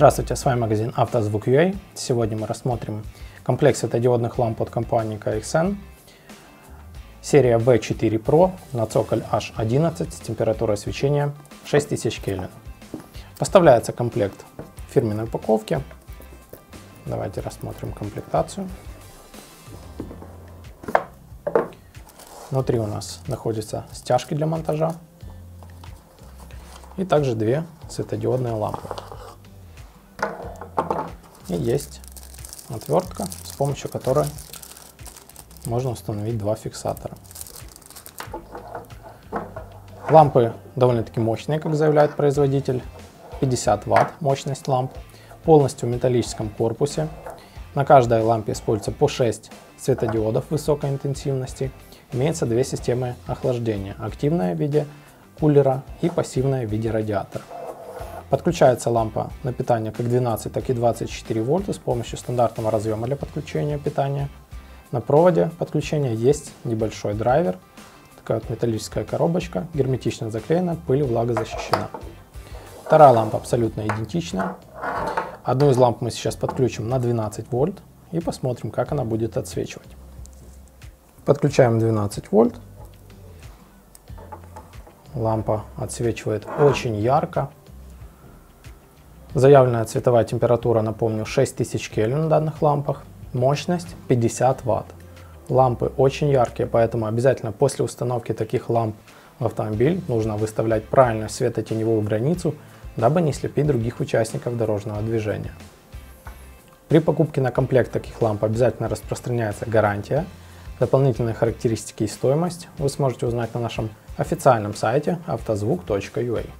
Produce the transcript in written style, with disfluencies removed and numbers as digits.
Здравствуйте, с вами магазин avtozvuk.ua. Сегодня мы рассмотрим комплект светодиодных ламп от компании KAIXEN. Серия V4 Pro на цоколь H11 с температурой свечения 6000 Кельвин. Поставляется комплект в фирменной упаковке. Давайте рассмотрим комплектацию. Внутри у нас находятся стяжки для монтажа и также две светодиодные лампы. И есть отвертка, с помощью которой можно установить два фиксатора. Лампы довольно-таки мощные, как заявляет производитель. 50 Вт мощность ламп, полностью в металлическом корпусе. На каждой лампе используется по 6 светодиодов высокой интенсивности. Имеется две системы охлаждения: активная в виде кулера и пассивная в виде радиатора. Подключается лампа на питание как 12, так и 24 вольта с помощью стандартного разъема для подключения питания. На проводе подключения есть небольшой драйвер, такая вот металлическая коробочка, герметично заклеена, пыль и влага защищена. Вторая лампа абсолютно идентична. Одну из ламп мы сейчас подключим на 12 вольт и посмотрим, как она будет отсвечивать. Подключаем 12 вольт. Лампа отсвечивает очень ярко. Заявленная цветовая температура, напомню, 6000 Кельвин на данных лампах, мощность 50 Вт. Лампы очень яркие, поэтому обязательно после установки таких ламп в автомобиль нужно выставлять правильно светотеневую границу, дабы не слепить других участников дорожного движения. При покупке на комплект таких ламп обязательно распространяется гарантия. Дополнительные характеристики и стоимость вы сможете узнать на нашем официальном сайте avtozvuk.ua.